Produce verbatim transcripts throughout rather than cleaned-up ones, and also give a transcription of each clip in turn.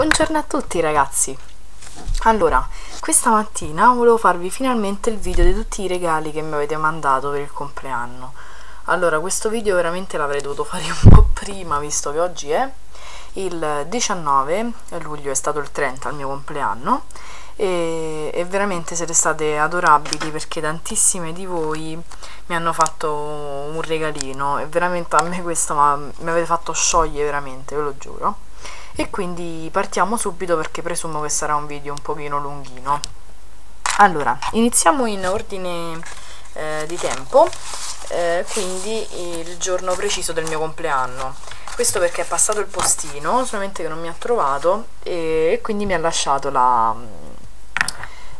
Buongiorno a tutti ragazzi. Allora, questa mattina volevo farvi finalmente il video di tutti i regali che mi avete mandato per il compleanno. Allora, questo video veramente l'avrei dovuto fare un po' prima, visto che oggi è il diciannove luglio, è stato il trenta il mio compleanno, e, e veramente siete state adorabili, perché tantissime di voi mi hanno fatto un regalino e veramente a me questo ma, mi avete fatto sciogliere veramente, ve lo giuro. E quindi partiamo subito, perché presumo che sarà un video un pochino lunghino. Allora, iniziamo in ordine eh, di tempo, eh, quindi il giorno preciso del mio compleanno. Questo perché è passato il postino, solamente che non mi ha trovato e, e quindi mi ha lasciato la,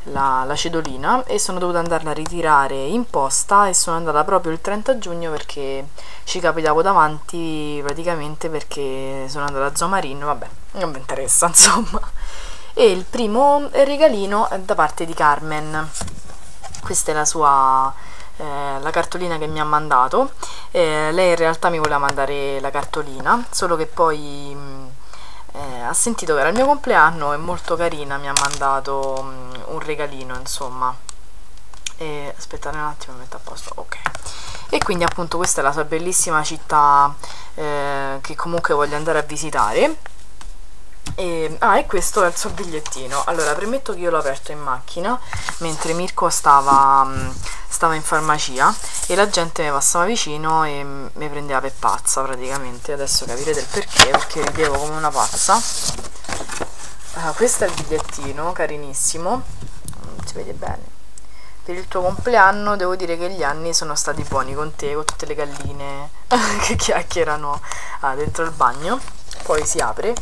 la, la cedolina e sono dovuta andarla a ritirare in posta, e sono andata proprio il trenta giugno perché ci capitavo davanti praticamente, perché sono andata a Zomarino, vabbè, non mi interessa insomma. E il primo regalino è da parte di Carmen, questa è la sua eh, la cartolina che mi ha mandato. Eh, lei in realtà mi voleva mandare la cartolina, solo che poi mh, Eh, ha sentito che era il mio compleanno e molto carina mi ha mandato mh, un regalino insomma. E, aspettate un attimo, metto a posto, ok. E quindi appunto questa è la sua bellissima città, eh, che comunque voglio andare a visitare. E, ah, e questo è il suo bigliettino. Allora, premetto che io l'ho aperto in macchina mentre Mirko stava, mh, stava in farmacia e la gente mi passava vicino e mh, mi prendeva per pazza praticamente. Adesso capirete il perché, perché ridevo come una pazza. Allora, questo è il bigliettino, carinissimo, non si vede bene. Per il tuo compleanno devo dire che gli anni sono stati buoni con te, con tutte le galline che chiacchierano ah, dentro il bagno. Poi si apre.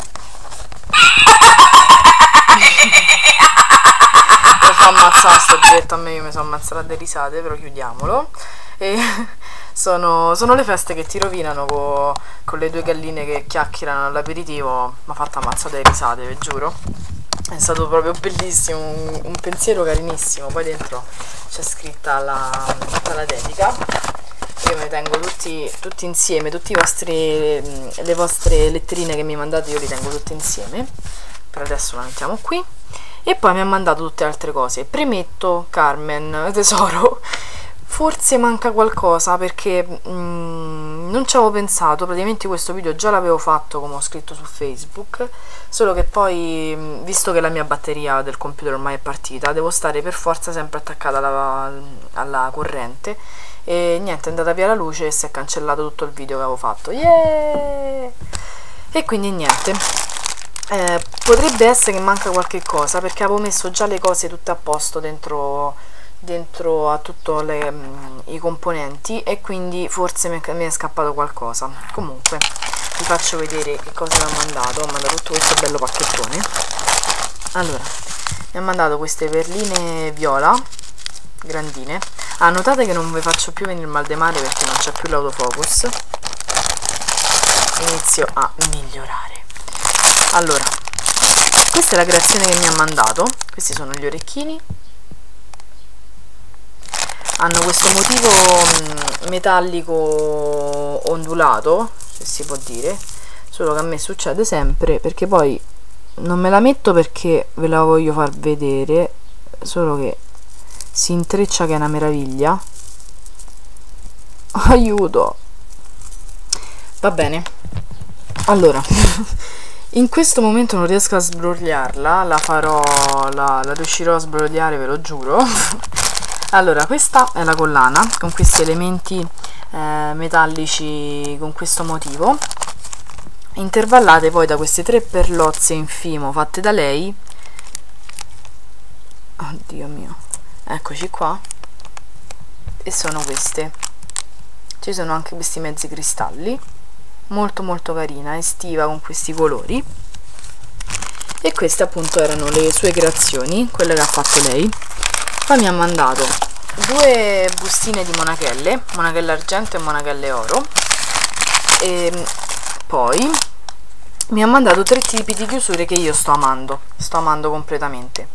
Lo so ammazzare sto oggetto, a me io mi sono ammazzata delle risate, però chiudiamolo. E sono, sono le feste che ti rovinano co, con le due galline che chiacchierano all'aperitivo. Mi ha fatto ammazzare delle risate, vi giuro. È stato proprio bellissimo, un, un pensiero carinissimo. Poi dentro c'è scritta la, la dedica. Io mi tengo tutti, tutti insieme, tutti i vostri, le vostre letterine che mi mandate io li tengo tutti insieme. Per adesso la mettiamo qui. E poi mi ha mandato tutte le altre cose. Premetto, Carmen, tesoro, forse manca qualcosa, perché mh, non ci avevo pensato. Praticamente questo video già l'avevo fatto, come ho scritto su Facebook, solo che poi, visto che la mia batteria del computer ormai è partita, devo stare per forza sempre attaccata alla, alla corrente. E niente, è andata via la luce e si è cancellato tutto il video che avevo fatto. Yeah! E quindi niente, eh, potrebbe essere che manca qualche cosa, perché avevo messo già le cose tutte a posto dentro, dentro a tutti i componenti, e quindi forse mi è, mi è scappato qualcosa. Comunque vi faccio vedere che cosa mi ha mandato. Mi ha mandato tutto questo bello pacchettone. Allora, mi ha mandato queste perline viola grandine. Ah, notate che non vi faccio più venire il mal di mare perché non c'è più l'autofocus. Inizio a migliorare. Allora, questa è la creazione che mi ha mandato. Questi sono gli orecchini. Hanno questo motivo mh, metallico ondulato, se si può dire. Solo che a me succede sempre, perché poi non me la metto perché ve la voglio far vedere, solo che si intreccia che è una meraviglia. Aiuto. Va bene. Allora, in questo momento non riesco a sbrogliarla. La farò, la, la riuscirò a sbrogliare, ve lo giuro. Allora, questa è la collana con questi elementi eh, metallici con questo motivo, intervallate poi da queste tre perlozze in fimo fatte da lei. Oddio mio. Eccoci qua. E sono queste. Ci sono anche questi mezzi cristalli, molto molto carina, estiva con questi colori. E queste appunto erano le sue creazioni, quelle che ha fatto lei. Poi mi ha mandato due bustine di monachelle, monachelle argento e monachelle oro. E poi mi ha mandato tre tipi di chiusure che io sto amando, sto amando completamente.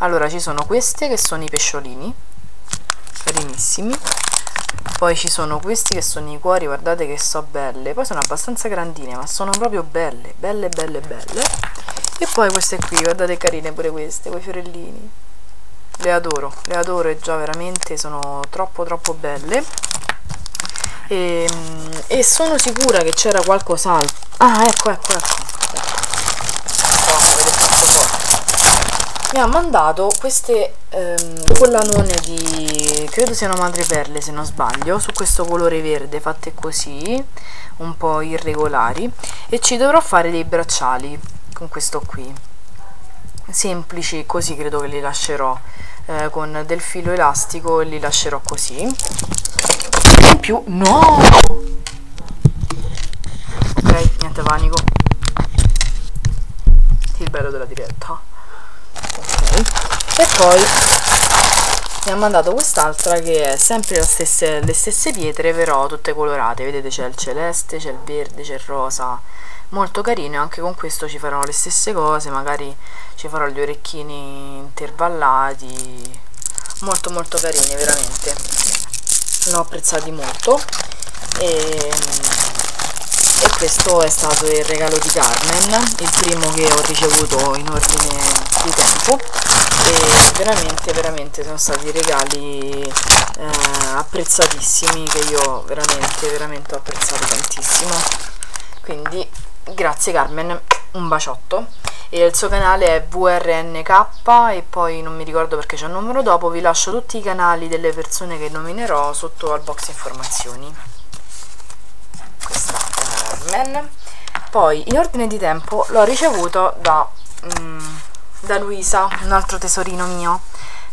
Allora, ci sono queste che sono i pesciolini, carinissimi. Poi ci sono questi che sono i cuori, guardate che sono belle. Poi sono abbastanza grandine, ma sono proprio belle, belle, belle, belle. E poi queste qui, guardate carine pure queste, quei fiorellini. Le adoro, le adoro e già veramente sono troppo troppo belle. E, e sono sicura che c'era qualcos'altro. Ah, ecco, ecco, ecco. Mi ha mandato queste ehm, collanone di, credo siano madreperle se non sbaglio, su questo colore verde, fatte così, un po' irregolari. E ci dovrò fare dei bracciali con questo qui, semplici, così credo che li lascerò eh, con del filo elastico e li lascerò così. In più, no, ok, niente panico, il bello della diretta. Ok, e poi mi ha mandato quest'altra che è sempre la stessa, le stesse pietre, però tutte colorate. Vedete, c'è il celeste, c'è il verde, c'è il rosa, molto carino. Anche con questo ci farò le stesse cose, magari ci farò gli orecchini intervallati, molto molto carini veramente. L'ho apprezzati molto e, e questo è stato il regalo di Carmen, il primo che ho ricevuto in ordine di tempo, e veramente veramente sono stati regali eh, apprezzatissimi, che io veramente veramente ho apprezzato tantissimo. Quindi grazie Carmen, un baciotto. E il suo canale è vrnk e poi non mi ricordo perché c'è un numero dopo. Vi lascio tutti i canali delle persone che nominerò sotto al box informazioni. Questa è Carmen. Poi in ordine di tempo l'ho ricevuto da, um, da Louisa, un altro tesorino mio.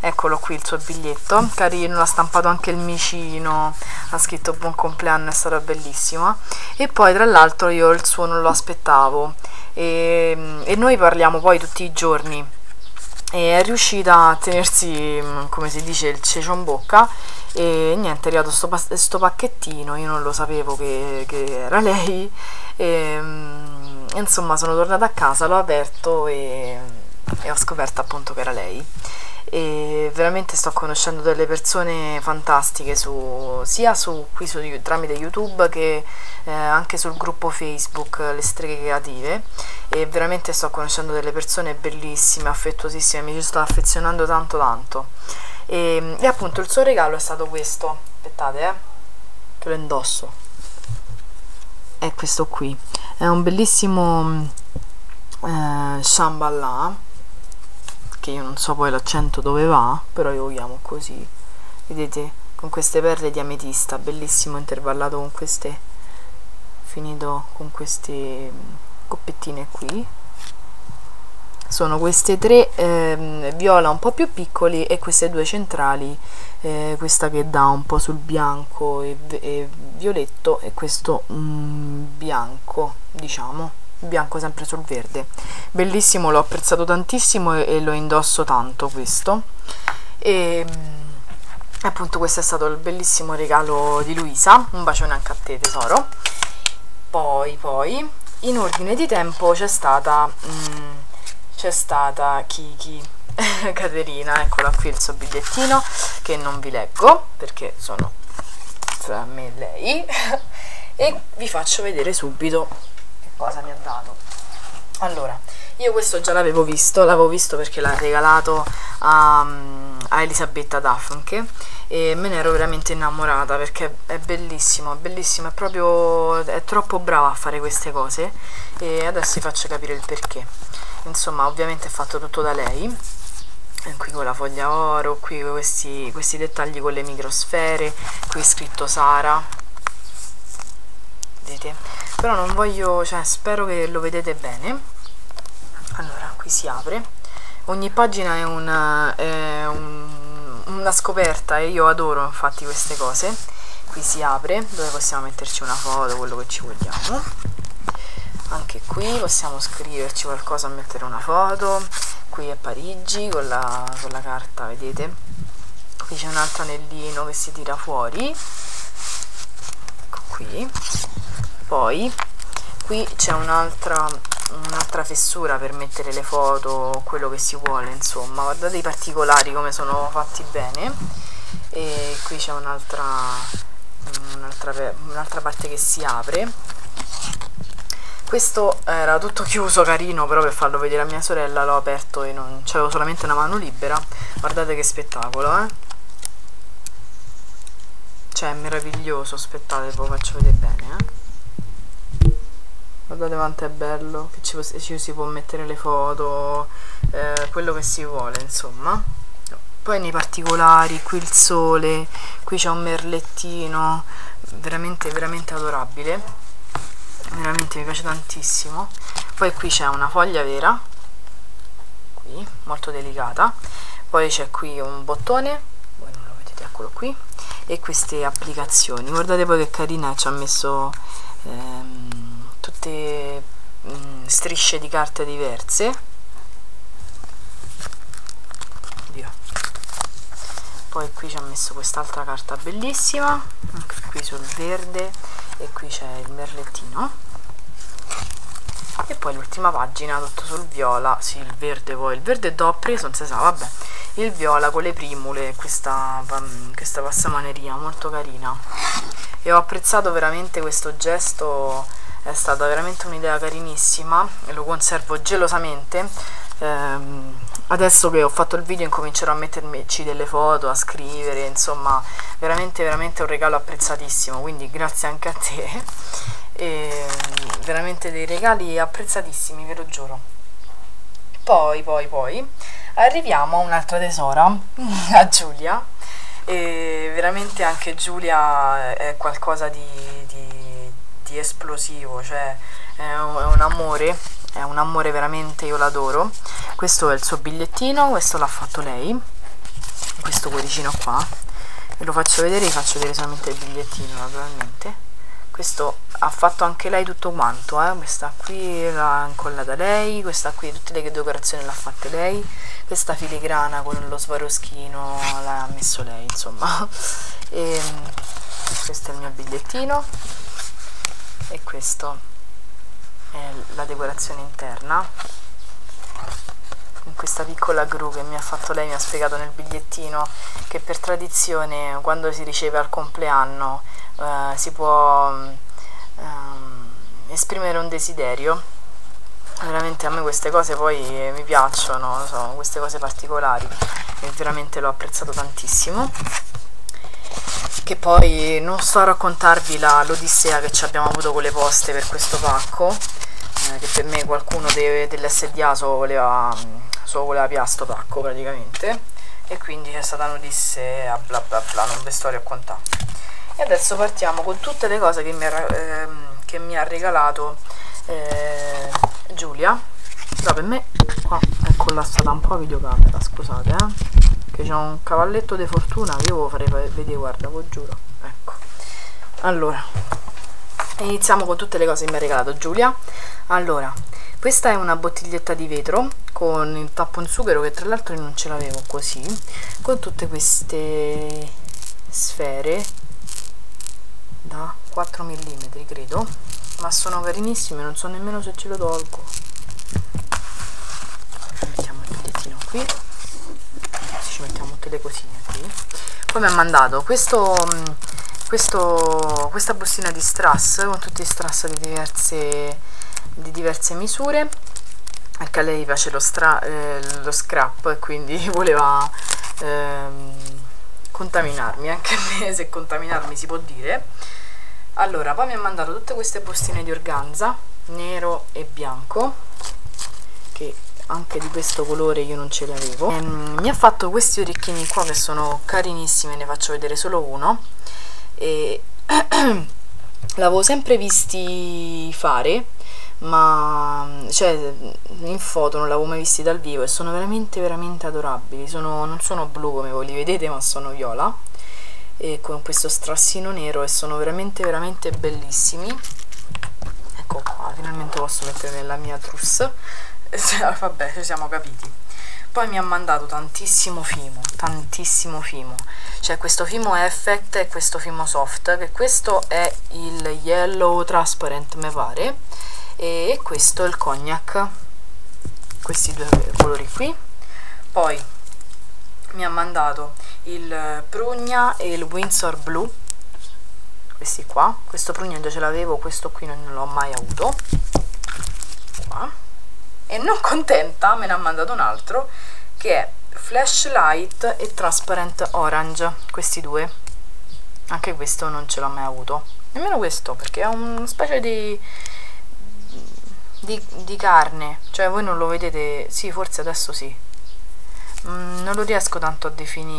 Eccolo qui il suo biglietto, carino, l'ha stampato anche il micino, ha scritto buon compleanno, è stata bellissima. E poi tra l'altro io il suo non lo aspettavo. E, e noi parliamo poi tutti i giorni e è riuscita a tenersi, come si dice, il cecio in bocca. E niente, è arrivato sto, sto pacchettino, io non lo sapevo che, che era lei, e insomma sono tornata a casa, l'ho aperto e, e ho scoperto appunto che era lei. E veramente sto conoscendo delle persone fantastiche su, sia su, qui su, tramite YouTube che eh, anche sul gruppo Facebook Le Streghe Creative, e veramente sto conoscendo delle persone bellissime, affettuosissime, mi ci sto affezionando tanto tanto. E, e appunto il suo regalo è stato questo, aspettate eh, che lo indosso, è questo qui, è un bellissimo eh, Shambhala. Io non so poi l'accento dove va, però io lo chiamo così, vedete, con queste perle di ametista, bellissimo, intervallato con queste, finito con queste coppettine qui. Sono queste tre eh, viola un po' più piccoli e queste due centrali, eh, questa che dà un po' sul bianco e, e violetto, e questo mm, bianco, diciamo bianco sempre sul verde. Bellissimo, l'ho apprezzato tantissimo e, e lo indosso tanto questo. E appunto questo è stato il bellissimo regalo di Louisa, un bacione anche a te tesoro. Poi poi in ordine di tempo c'è stata mm, c'è stata Kiki Caterina, eccola qui il suo bigliettino che non vi leggo perché sono tra me e lei e vi faccio vedere subito cosa mi ha dato. Allora, io questo già l'avevo visto, l'avevo visto perché l'ha regalato a, a Elisabetta vrnk e me ne ero veramente innamorata perché è bellissimo, è bellissimo, è proprio, è troppo brava a fare queste cose e adesso vi faccio capire il perché. Insomma, ovviamente è fatto tutto da lei, qui con la foglia oro, qui questi, questi dettagli con le microsfere, qui scritto Sara. Vedete? Però non voglio, cioè spero che lo vedete bene. Allora, qui si apre, ogni pagina è una, è un, una scoperta e io adoro infatti queste cose. Qui si apre, dove possiamo metterci una foto, quello che ci vogliamo, anche qui possiamo scriverci qualcosa, mettere una foto. Qui è Parigi con la, con la carta, vedete? Qui c'è un altro anellino che si tira fuori, ecco qui. Poi qui c'è un'altra un'altra fessura per mettere le foto, quello che si vuole, insomma guardate i particolari come sono fatti bene. E qui c'è un'altra un'altra un'altra parte che si apre, Questo era tutto chiuso, carino, però per farlo vedere a mia sorella l'ho aperto e non c'avevo solamente una mano libera. Guardate che spettacolo, eh? Cioè, è meraviglioso, aspettate, ve lo faccio vedere bene, eh? Guardate quanto è bello, che ci, ci si può mettere le foto, eh, quello che si vuole, insomma. Poi nei particolari, qui il sole, qui c'è un merlettino, veramente, veramente adorabile. Veramente mi piace tantissimo. Poi qui c'è una foglia vera, qui, molto delicata. Poi c'è qui un bottone, voi non lo vedete, eccolo qui. E queste applicazioni, guardate poi che carina, ci ha messo ehm, tutte mh, strisce di carta diverse. Oddio. Poi qui ci ha messo quest'altra carta bellissima, anche qui sul verde. E qui c'è il merlettino. E poi l'ultima pagina, tutto sul viola. Sì, il verde poi. Il verde d'ho preso, non si sa, vabbè. Il viola con le primule, questa, questa passamaneria molto carina. E ho apprezzato veramente questo gesto, è stata veramente un'idea carinissima. E lo conservo gelosamente. Ehm, adesso che ho fatto il video incomincerò a metterci delle foto, a scrivere, insomma veramente veramente un regalo apprezzatissimo, quindi grazie anche a te. E veramente dei regali apprezzatissimi, ve lo giuro. Poi poi poi arriviamo a un'altra tesora, a Giulia, e veramente anche Giulia è qualcosa di, di, di esplosivo, cioè è un, è un amore. È un amore veramente, io l'adoro. Questo è il suo bigliettino, questo l'ha fatto lei, questo cuoricino qua. Ve lo faccio vedere, vi faccio vedere solamente il bigliettino naturalmente. Questo ha fatto anche lei tutto quanto, eh? Questa qui l'ha incollata lei, questa qui tutte le decorazioni l'ha fatta lei, questa filigrana con lo swarovskino l'ha messo lei, insomma. E questo è il mio bigliettino e questo la decorazione interna con questa piccola gru che mi ha fatto lei. Mi ha spiegato nel bigliettino che per tradizione quando si riceve al compleanno eh, si può ehm, esprimere un desiderio. Veramente a me queste cose poi mi piacciono, non so, queste cose particolari, e veramente l'ho apprezzato tantissimo. Che poi non sto a raccontarvi l'odissea che ci abbiamo avuto con le poste per questo pacco, eh, che per me qualcuno de, dell'esse di a solo voleva, solo voleva più a sto pacco praticamente, e quindi c'è stata un'odissea, bla bla bla, non ve sto a raccontare. E adesso partiamo con tutte le cose che mi ha, eh, che mi ha regalato eh, Giulia. Però per me qua oh, è collassata un po' la videocamera, scusate eh che c'è un cavalletto di fortuna che io lo farei vedere, guarda, lo giuro. Ecco, allora iniziamo con tutte le cose che mi ha regalato Giulia. Allora, questa è una bottiglietta di vetro con il tapponzughero, che tra l'altro non ce l'avevo così, con tutte queste sfere da quattro millimetri credo, ma sono carinissime, non so nemmeno se ce lo tolgo. Mettiamo il bigliettino qui, ci mettiamo tutte le cosine qui. Poi mi ha mandato questo, questo, questa bustina di strass con tutti i strass di diverse, di diverse misure. Anche a lei piace lo, stra, eh, lo scrap, e quindi voleva ehm, contaminarmi, anche a me, se contaminarmi si può dire. Allora, poi mi ha mandato tutte queste bustine di organza nero e bianco, che anche di questo colore io non ce l'avevo. Ehm, mi ha fatto questi orecchini qua che sono carinissimi, ne faccio vedere solo uno. E l'avevo sempre visti fare, ma cioè in foto non l'avevo mai visti dal vivo, e sono veramente veramente adorabili. Sono, non sono blu come voi li vedete, ma sono viola e con questo strassino nero, e sono veramente veramente bellissimi. Ecco qua, finalmente posso mettere nella mia trousse. Vabbè, ci siamo capiti. Poi mi ha mandato tantissimo Fimo, tantissimo Fimo. C'è questo Fimo Effect e questo Fimo Soft, che questo è il Yellow Transparent mi pare, e questo è il Cognac, questi due colori qui. Poi mi ha mandato il Prugna e il Windsor Blue, questi qua. Questo Prugna già ce l'avevo, questo qui non l'ho mai avuto. qua e non contenta me ne ha mandato un altro che è Flashlight e Transparent Orange, questi due. Anche questo non ce l'ho mai avuto, nemmeno questo, perché è una specie di, di, di carne, cioè voi non lo vedete, sì, forse adesso sì. Mm, non lo riesco tanto a,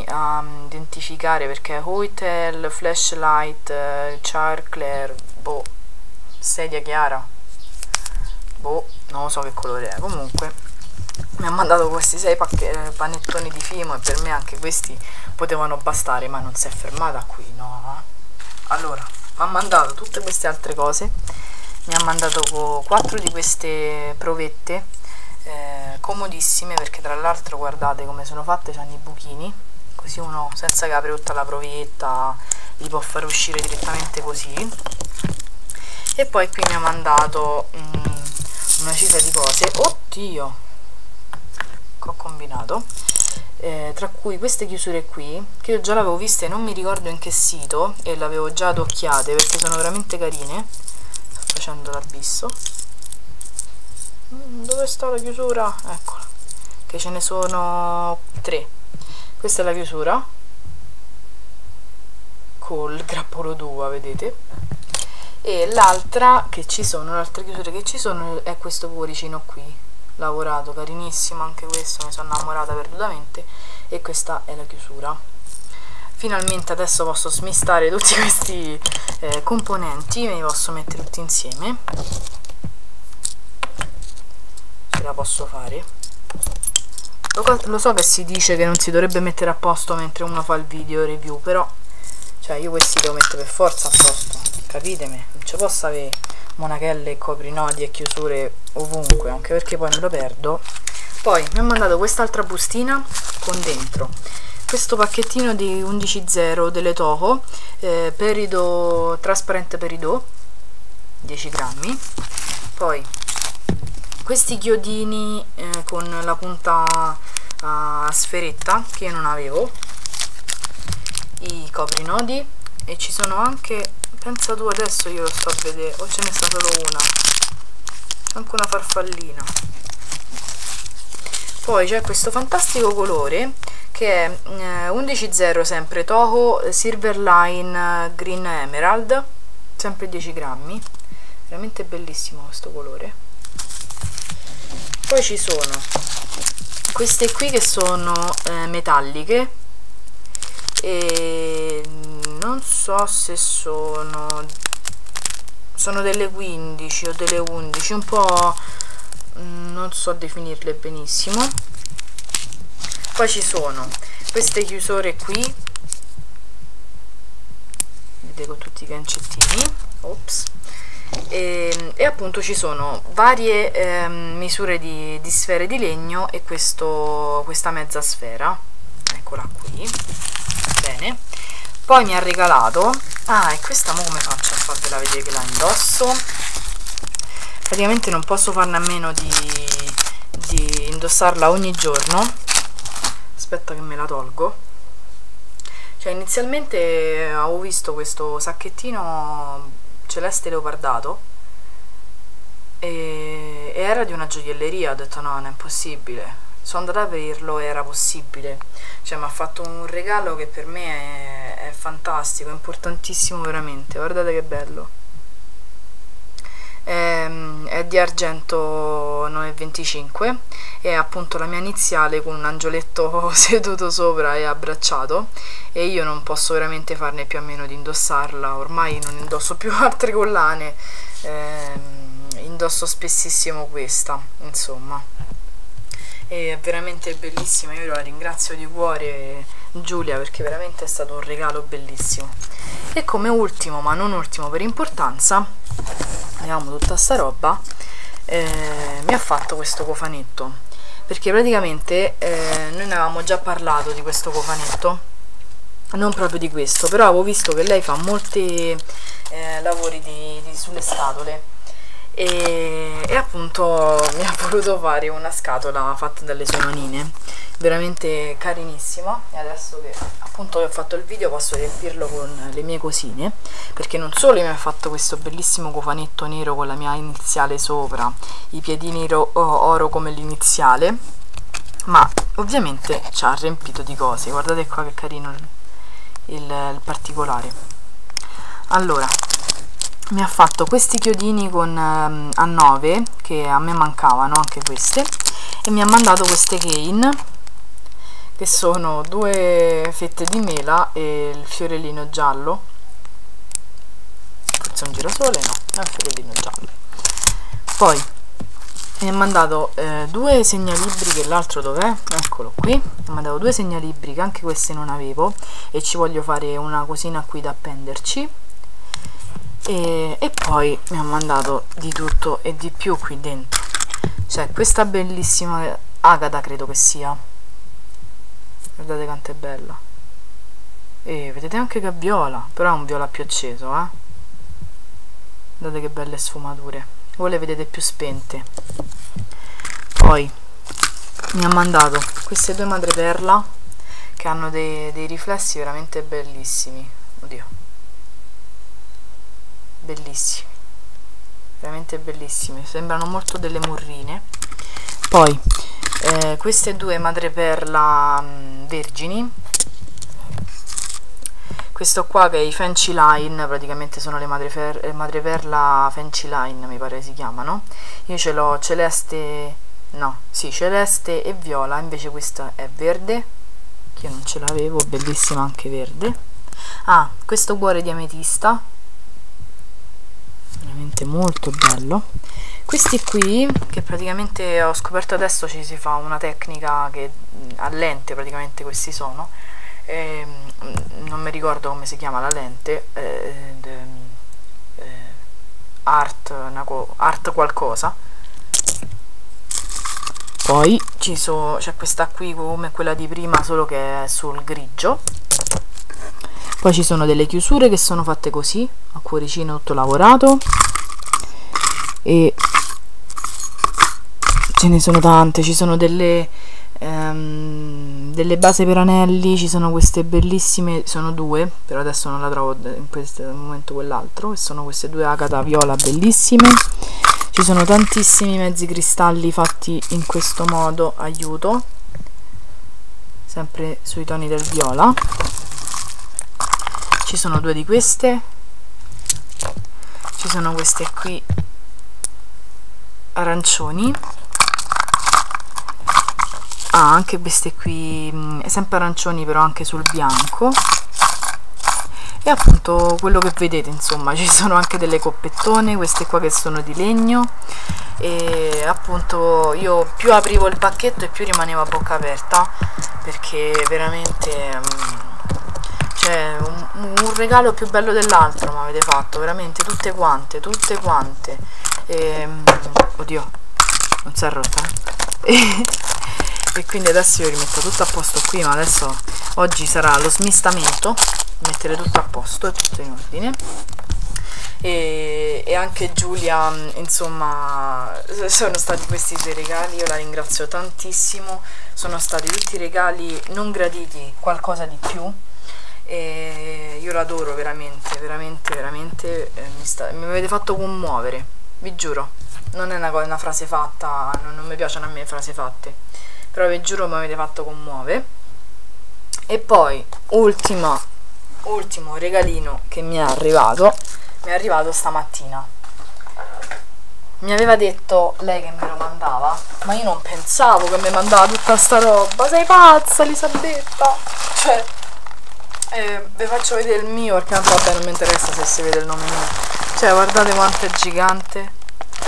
a identificare, perché Hotel, Flashlight, eh, Charcler, boh, sedia chiara, boh, non lo so che colore è. Comunque mi ha mandato questi sei panettoni di Fimo e per me anche questi potevano bastare, ma non si è fermata qui, no. Allora, mi ha mandato tutte queste altre cose, mi ha mandato quattro di queste provette, eh, comodissime, perché tra l'altro guardate come sono fatte, hanno i buchini, così uno senza che apre tutta la provetta li può fare uscire direttamente così. E poi qui mi ha mandato mm, una cifra di cose, oddio, ho combinato, eh, tra cui queste chiusure qui che io già l'avevo viste, non mi ricordo in che sito, e l'avevo già adocchiate perché sono veramente carine. Sto facendo l'abisso. Dove sta la chiusura? Eccola, che ce ne sono tre. Questa è la chiusura col grappolo d'uva, vedete, e l'altra che ci sono, l'altra chiusura che ci sono è questo cuoricino qui lavorato, carinissimo anche questo, mi sono innamorata perdutamente. E questa è la chiusura. Finalmente adesso posso smistare tutti questi eh, componenti, me li posso mettere tutti insieme, ce la posso fare. Lo, lo so che si dice che non si dovrebbe mettere a posto mentre uno fa il video review, però cioè io questi devo mettere per forza a posto, capitemi, non ci posso avere monachelle, coprinodi e chiusure ovunque, anche perché poi me lo perdo. Poi mi ha mandato quest'altra bustina con dentro questo pacchettino di undici zero delle Toho, eh, perido, trasparente peridot, dieci grammi. Poi questi chiodini eh, con la punta a sferetta che io non avevo, i coprinodi, e ci sono anche, pensa tu, adesso io lo sto a vedere, o ce n'è stata solo una, anche una farfallina. Poi c'è questo fantastico colore che è eh, undici zero sempre Toho, Silver Line Green Emerald, sempre dieci grammi, veramente bellissimo questo colore. Poi ci sono queste qui che sono eh, metalliche e non so se sono sono delle quindici o delle undici, un po' non so definirle benissimo. Poi ci sono queste chiusure qui, vedete, con tutti i gancettini, ops, e, e appunto ci sono varie eh, misure di, di sfere di legno e questo, questa mezza sfera, eccola qui, bene. Poi mi ha regalato, ah, e questa mo come faccio a farvela vedere che la indosso? Praticamente non posso farne a meno di, di indossarla ogni giorno. Aspetta che me la tolgo. Cioè inizialmente avevo visto questo sacchettino celeste leopardato e, e era di una gioielleria, ho detto no, non è possibile. Sono andata a vederlo e era possibile, cioè mi ha fatto un regalo che per me è, è fantastico, è importantissimo veramente, guardate che bello, è, è di argento nove venticinque, è appunto la mia iniziale con un angioletto seduto sopra e abbracciato, e io non posso veramente farne più a meno di indossarla, ormai non indosso più altre collane, eh, indosso spessissimo questa, insomma. È veramente bellissima, io la ringrazio di cuore Giulia, perché veramente è stato un regalo bellissimo. E come ultimo, ma non ultimo per importanza, vediamo tutta sta roba, eh, mi ha fatto questo cofanetto, perché praticamente eh, noi ne avevamo già parlato di questo cofanetto, non proprio di questo, però avevo visto che lei fa molti eh, lavori di, di, sulle scatole e, e appunto mi ha voluto fare una scatola fatta dalle sue manine, veramente carinissima. E adesso che appunto ho fatto il video posso riempirlo con le mie cosine, perché non solo mi ha fatto questo bellissimo cofanetto nero con la mia iniziale sopra, i piedini oro come l'iniziale, ma ovviamente ci ha riempito di cose. Guardate qua che carino il, il, il particolare. Allora, mi ha fatto questi chiodini con um, a nove che a me mancavano, anche queste, e mi ha mandato queste cane che sono due fette di mela e il fiorellino giallo, forse un girasole, no, è un fiorellino giallo. Poi mi ha mandato eh, due segnalibri, che l'altro dov'è? Eccolo qui. Mi ha mandato due segnalibri che anche queste non avevo e ci voglio fare una cosina qui da appenderci. E, e poi mi ha mandato di tutto e di più qui dentro. C'è questa bellissima agata, credo che sia, guardate quanto è bella, e vedete anche che è viola, però è un viola più acceso, eh? Guardate che belle sfumature, voi le vedete più spente. Poi mi ha mandato queste due madreperla che hanno dei, dei riflessi veramente bellissimi, oddio, bellissimi, veramente bellissimi, sembrano molto delle murrine. Poi eh, queste due madreperla mh, vergini, questo qua che è i Fancy Line, praticamente sono le madreper madreperla Fancy Line, mi pare si chiamano. Io ce l'ho celeste, no, sì, celeste e viola, invece questa è verde, che io non ce l'avevo, bellissima anche verde. Ah, questo cuore di ametista, veramente molto bello. Questi qui che praticamente ho scoperto adesso, ci si fa una tecnica che a lente, praticamente questi sono eh, non mi ricordo come si chiama la lente, eh, eh, art, art qualcosa. Poi ci so, c'è questa qui come quella di prima, solo che è sul grigio. Poi ci sono delle chiusure che sono fatte così, a cuoricino tutto lavorato, e ce ne sono tante. Ci sono delle, um, delle base per anelli, ci sono queste bellissime, sono due, però adesso non la trovo in questo momento quell'altro, e sono queste due agata viola bellissime. Ci sono tantissimi mezzi cristalli fatti in questo modo, aiuto, sempre sui toni del viola. Ci sono due di queste, ci sono queste qui arancioni, ah, anche queste qui sempre arancioni, però anche sul bianco. E appunto quello che vedete, insomma, ci sono anche delle coppettone, queste qua che sono di legno, e appunto io più aprivo il pacchetto e più rimanevo a bocca aperta, perché veramente um, cioè, un, un regalo più bello dell'altro mi avete fatto, veramente tutte quante, tutte quante. E, oddio, non si è rotta. E, e quindi adesso io rimetto tutto a posto qui, ma adesso oggi sarà lo smistamento, mettere tutto a posto e tutto in ordine. E, e anche Giulia, insomma, sono stati questi suoi regali, io la ringrazio tantissimo, sono stati tutti regali non graditi, qualcosa di più. E io l'adoro veramente, veramente, veramente, eh, mi, sta, mi avete fatto commuovere, vi giuro, non è una, una frase fatta, non, non mi piacciono a me le frasi fatte, però vi giuro mi avete fatto commuovere. E poi ultima, ultimo regalino che mi è arrivato, mi è arrivato stamattina. Mi aveva detto lei che me lo mandava, ma io non pensavo che mi mandava tutta sta roba. Sei pazza, Elisabetta, cioè. Eh, vi faccio vedere il mio, perché vabbè, non mi interessa se si vede il nome mio, cioè guardate quanto è gigante,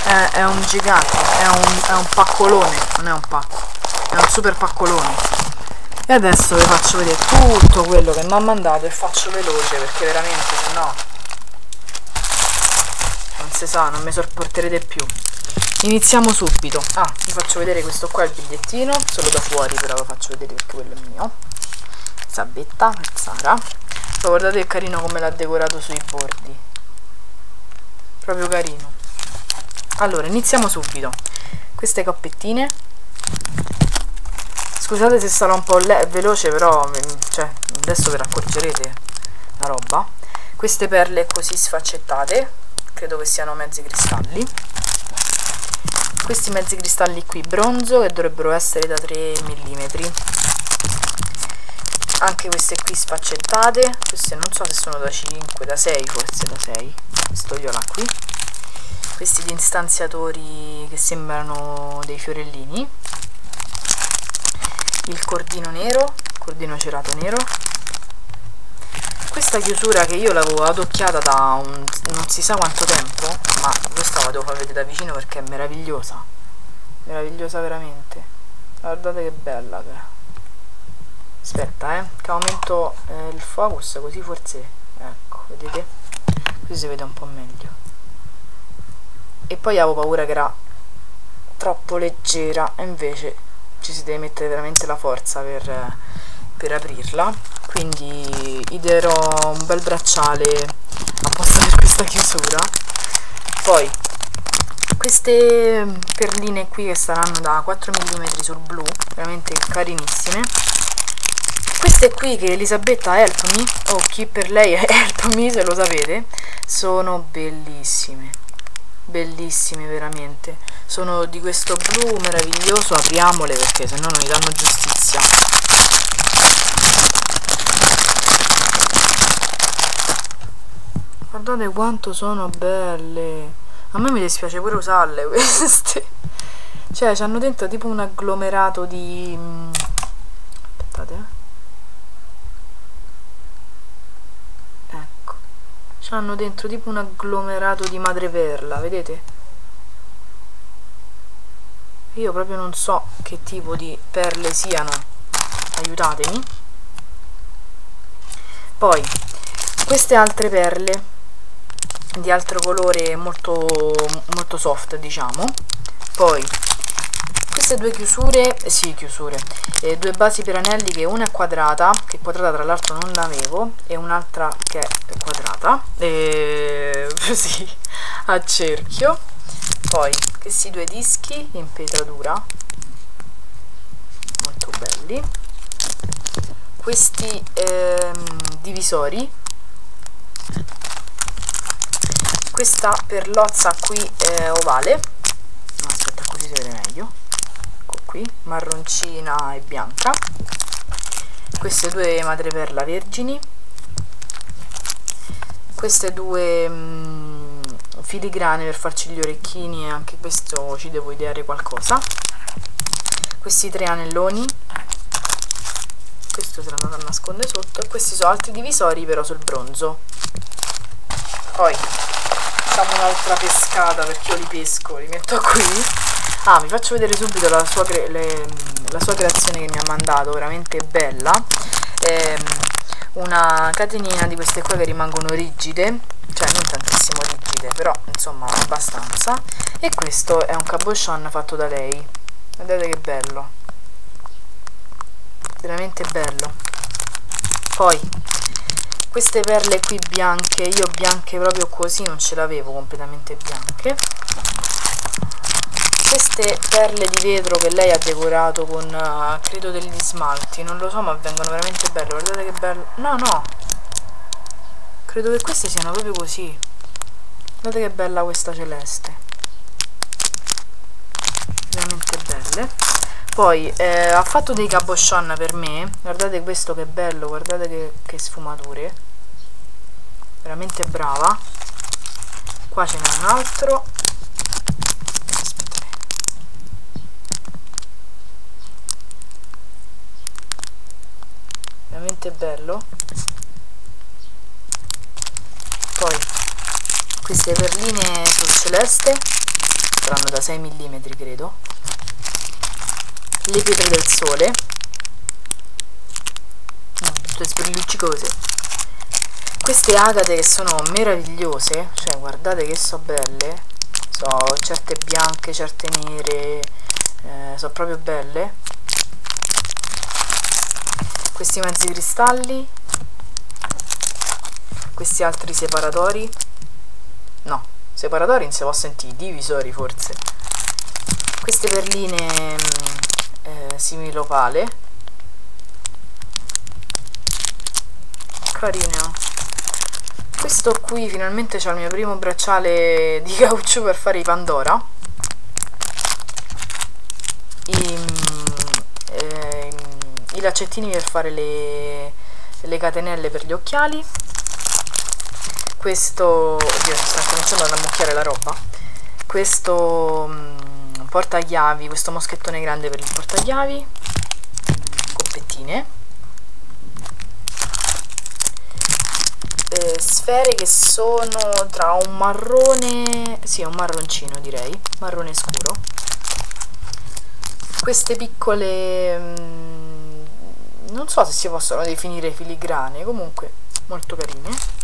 è, è un gigante, è un, è un paccolone, non è un pacco, è un super paccolone. E adesso vi faccio vedere tutto quello che mi ha mandato, e faccio veloce perché veramente sennò non si sa, non mi sopporterete più. Iniziamo subito. Ah, vi faccio vedere questo qua, il bigliettino, solo da fuori, però lo faccio vedere perché quello è mio, Elisabetta, Sara. Poi guardate che carino come l'ha decorato sui bordi, proprio carino. Allora, iniziamo subito. Queste coppettine, scusate se sarà un po' veloce, però cioè, adesso ve ne accorgerete la roba. Queste perle così sfaccettate, credo che siano mezzi cristalli. Questi mezzi cristalli qui bronzo, che dovrebbero essere da tre millimetri. Anche queste qui sfaccettate, queste non so se sono da cinque, da sei, forse da sei. Questo io là qui. Questi gli distanziatori che sembrano dei fiorellini, il cordino nero, cordino cerato nero, questa chiusura che io l'avevo adocchiata da un, non si sa quanto tempo, ma questa la devo far vedere da vicino perché è meravigliosa, meravigliosa veramente, guardate che bella che è. Aspetta eh, che aumento eh, il focus così forse, ecco, vedete, così si vede un po' meglio. E poi avevo paura che era troppo leggera e invece ci si deve mettere veramente la forza per, per aprirla, quindi ideerò un bel bracciale apposta per questa chiusura. Poi queste perline qui che saranno da quattro millimetri sul blu, veramente carinissime. Queste qui che Elisabetta Help Me, o chi per lei è Help Me, se lo sapete, sono bellissime, bellissime veramente, sono di questo blu meraviglioso. Apriamole perché sennò non mi danno giustizia. Guardate quanto sono belle, a me mi dispiace pure usarle queste, cioè ci hanno dentro tipo un agglomerato di, aspettate eh. ecco, hanno dentro tipo un agglomerato di madreperla, vedete? Io proprio non so che tipo di perle siano, aiutatemi. Poi queste altre perle di altro colore molto, molto soft, diciamo. Poi queste due chiusure, sì chiusure, eh, due basi per anelli, che una è quadrata, che quadrata tra l'altro non l'avevo, e un'altra che è quadrata, e così a cerchio. Poi questi due dischi in pietratura, molto belli. Questi ehm, divisori, questa perlozza qui eh, ovale, no, aspetta così si vede meglio, qui marroncina e bianca, queste due madreperla vergini, queste due mh, filigrane per farci gli orecchini, e anche questo ci devo ideare qualcosa. Questi tre anelloni, questo se l'ho andato a nascondere sotto, e questi sono altri divisori però sul bronzo. Poi facciamo un'altra pescata perché io li pesco, li metto qui. Ah, vi faccio vedere subito la sua, cre le, la sua creazione che mi ha mandato, veramente bella. Ehm, una catenina di queste qua che rimangono rigide, cioè non tantissimo rigide, però insomma abbastanza. E questo è un cabochon fatto da lei, guardate che bello, veramente bello. Poi queste perle qui bianche, io bianche proprio così non ce l'avevo, completamente bianche. Queste perle di vetro che lei ha decorato con uh, credo degli smalti, non lo so, ma vengono veramente belle, guardate che bello. No no, credo che queste siano proprio così, guardate che bella questa celeste, veramente belle. Poi eh, ha fatto dei cabochon per me, guardate questo che bello, guardate che, che sfumature, veramente brava. Qua ce n'è un altro, veramente bello. Poi queste perline sul celeste saranno da sei millimetri credo, le pietre del sole, mm, tutte sbrilluccicose, queste agate che sono meravigliose, cioè guardate che so belle, so certe bianche, certe nere, eh, so proprio belle. Questi mezzi cristalli, questi altri separatori, no, separatori non si può sentire, divisori forse. Queste perline eh, similopale, carino. Questo qui finalmente c'è il mio primo bracciale di caucciù per fare i Pandora. I, eh, i laccettini per fare le, le catenelle per gli occhiali. Questo, oddio, si sta cominciando ad ammucchiare la roba. Questo mh, portachiavi, questo moschettone grande per il portachiavi, compettine. Eh, sfere che sono tra un marrone, sì, un marroncino direi, marrone scuro. Queste piccole, mh, non so se si possono definire filigrane, comunque molto carine.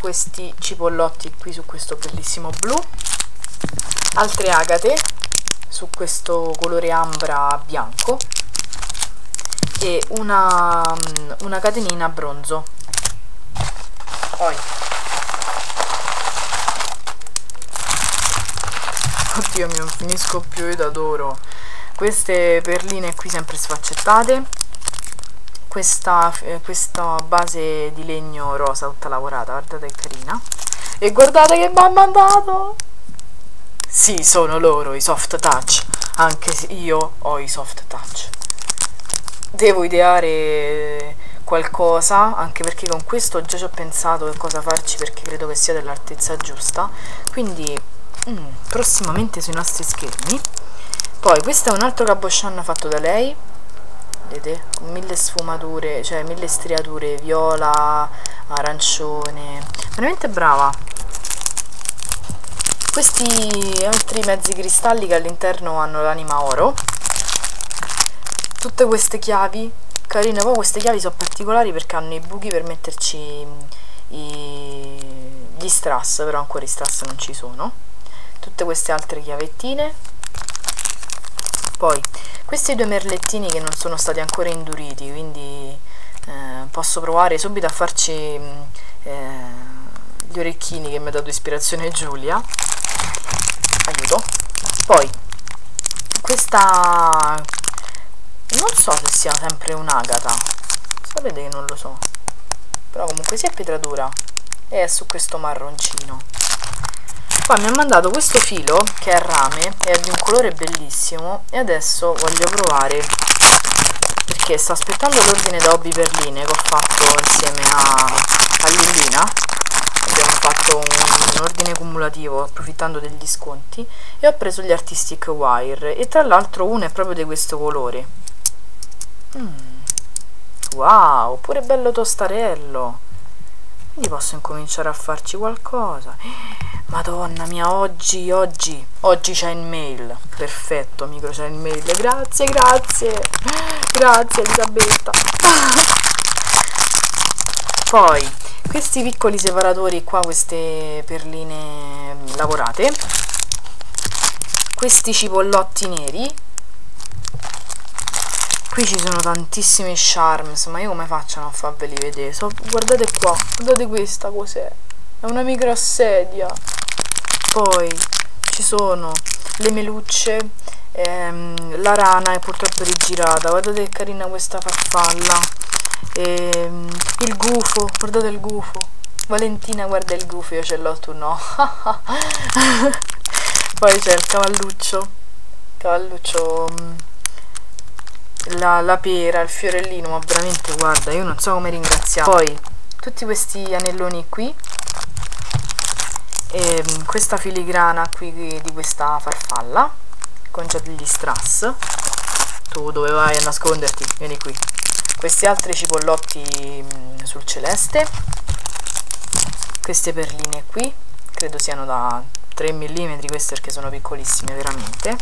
Questi cipollotti qui su questo bellissimo blu, altre agate su questo colore ambra bianco e una, una catenina bronzo. Poi. Oddio mio, non finisco più, io adoro queste perline qui sempre sfaccettate. Questa, eh, questa base di legno rosa tutta lavorata, guardate che carina. E guardate che mi ha mandato! Sì, sono loro i soft touch, anche se io ho i soft touch. Devo ideare qualcosa, anche perché con questo già ci ho pensato che cosa farci, perché credo che sia dell'altezza giusta, quindi mm, prossimamente sui nostri schermi. Poi questo è un altro cabochon fatto da lei, vedete, con mille sfumature, cioè mille striature, viola, arancione, veramente brava. Questi altri mezzi cristalli che all'interno hanno l'anima oro, tutte queste chiavi carine. Poi queste chiavi sono particolari perché hanno i buchi per metterci i, gli strass, però ancora i strass non ci sono. Tutte queste altre chiavettine. Poi questi due merlettini che non sono stati ancora induriti, quindi eh, posso provare subito a farci eh, gli orecchini che mi ha dato ispirazione Giulia. Aiuto. Poi questa... non so se sia sempre un'agata, sapete che non lo so, però comunque sia pietratura e è su questo marroncino. Poi mi ha mandato questo filo che è rame, è di un colore bellissimo e adesso voglio provare perché sto aspettando l'ordine da Hobby Perline che ho fatto insieme a, a Lullina. Abbiamo fatto un, un ordine cumulativo approfittando degli sconti e ho preso gli Artistic Wire e tra l'altro uno è proprio di questo colore. Mm. Wow, pure bello tostarello, quindi posso incominciare a farci qualcosa. Madonna mia, oggi oggi oggi c'è il mail, perfetto amico, c'è il mail, grazie grazie grazie Elisabetta. Poi questi piccoli separatori qua, queste perline lavorate, questi cipollotti neri. Qui ci sono tantissimi charms, ma io come faccio a non farveli vedere? So, guardate qua, guardate questa cos'è? È una microsedia. Poi ci sono le melucce, ehm, la rana è purtroppo rigirata, guardate che carina questa farfalla, ehm, il gufo, guardate il gufo, Valentina guarda il gufo, io ce l'ho, tu no. Poi c'è il cavalluccio, cavalluccio... La, la pera, il fiorellino, ma veramente guarda, io non so come ringraziare. Poi tutti questi anelloni qui e questa filigrana qui di questa farfalla con già degli strass. Tu dove vai a nasconderti? Vieni qui. Questi altri cipollotti sul celeste, queste perline qui credo siano da tre millimetri queste perché sono piccolissime veramente.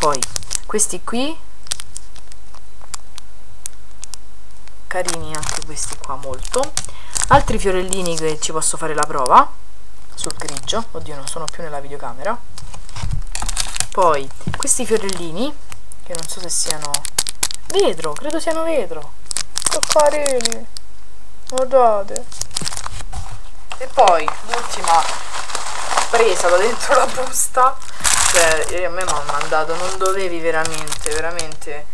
Poi questi qui carini, anche questi qua molto. Altri fiorellini che ci posso fare la prova sul grigio, oddio non sono più nella videocamera. Poi questi fiorellini che non so se siano vetro, credo siano vetro, che carini, guardate. E poi l'ultima presa da dentro la busta, cioè a me mi hanno mandato, non dovevi veramente, veramente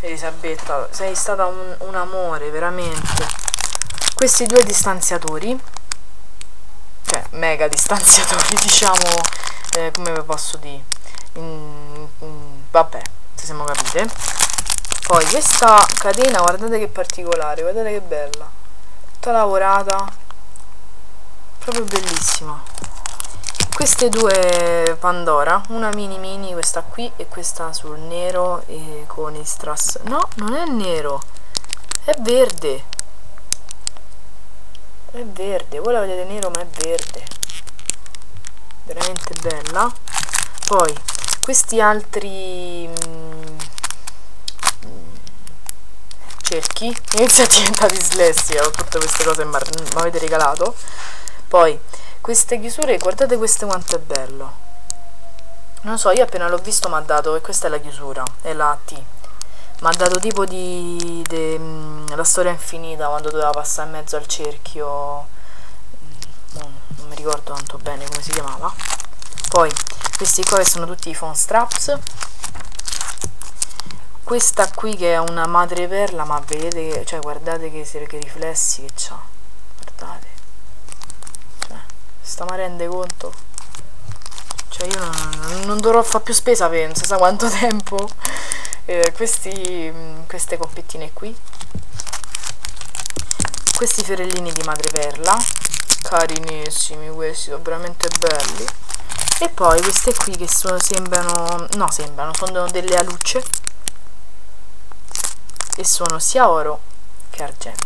Elisabetta, sei stata un, un amore, veramente. Questi due distanziatori, cioè mega distanziatori, diciamo, eh, come vi posso dire, in, in, vabbè, se siamo capite. Poi questa catena, guardate che particolare, guardate che bella, tutta lavorata, proprio bellissima. Queste due Pandora, una mini mini, questa qui, e questa sul nero e con i strass, no, non è nero, è verde, è verde, voi la vedete nero ma è verde, veramente bella. Poi questi altri mh, cerchi, inizia a diventare dislessia con tutte queste cose che mi avete regalato. Poi queste chiusure, guardate queste quanto è bello, non so, io appena l'ho visto mi ha dato, e questa è la chiusura, è la T, mi ha dato tipo di de, la storia infinita, quando doveva passare in mezzo al cerchio, non, non mi ricordo tanto bene come si chiamava. Poi questi qua che sono tutti i phone straps, questa qui che è una madreperla, ma vedete che, cioè guardate che, che riflessi che c'ha, guardate, sta, ma rende conto, cioè io non, non dovrò fare più spesa per non si sa quanto tempo. eh, questi, queste coppettine qui, questi fiorellini di madreperla carinissimi, questi sono veramente belli. E poi queste qui che sono, sembrano, no sembrano, sono delle alucce e sono sia oro che argento.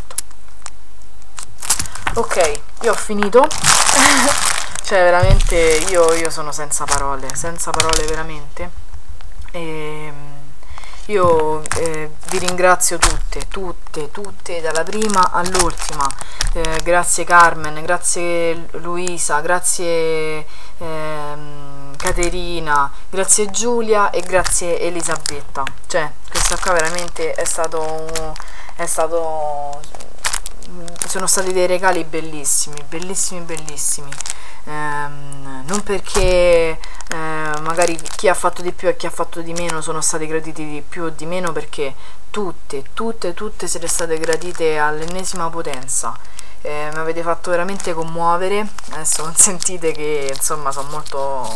Ok, io ho finito. Cioè veramente io, io sono senza parole, senza parole veramente. E io eh, vi ringrazio tutte, tutte, tutte, dalla prima all'ultima. Eh, grazie Carmen, grazie Louisa, grazie ehm, Caterina, grazie Giulia e grazie Elisabetta. Cioè questa qua veramente è stato, è stato... sono stati dei regali bellissimi, bellissimi, bellissimi. Ehm, non perché eh, magari chi ha fatto di più e chi ha fatto di meno sono stati graditi di più o di meno, perché tutte, tutte, tutte siete state gradite all'ennesima potenza. Eh, mi avete fatto veramente commuovere. Adesso non sentite che insomma sono molto,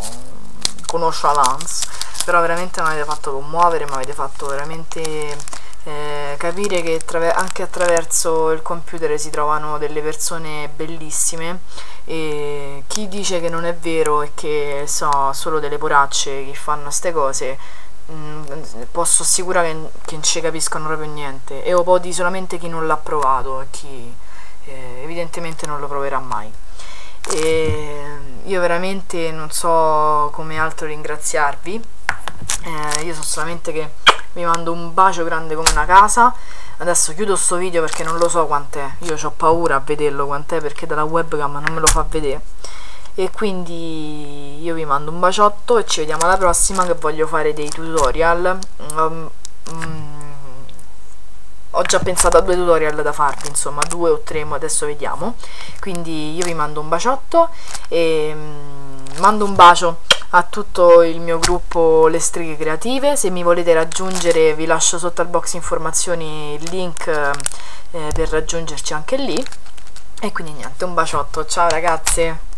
conosco la Lance, però veramente mi avete fatto commuovere, mi avete fatto veramente Eh, capire che attraver anche attraverso il computer si trovano delle persone bellissime, e chi dice che non è vero e che so solo delle poracce che fanno ste cose, mh, posso assicurare che, che non ci capiscono proprio niente, e o di solamente chi non l'ha provato e chi eh, evidentemente non lo proverà mai. E io veramente non so come altro ringraziarvi. Eh, io so solamente che vi mando un bacio grande come una casa. Adesso chiudo sto video perché non lo so quant'è, io ho paura a vederlo quant'è perché dalla webcam non me lo fa vedere, e quindi io vi mando un baciotto e ci vediamo alla prossima, che voglio fare dei tutorial. um, um, ho già pensato a due tutorial da farvi, insomma due o tre, ma adesso vediamo. Quindi io vi mando un baciotto e um, mando un bacio a tutto il mio gruppo Le Streghe Creative. Se mi volete raggiungere vi lascio sotto al box informazioni il link eh, per raggiungerci anche lì, e quindi niente, un baciotto, ciao ragazze.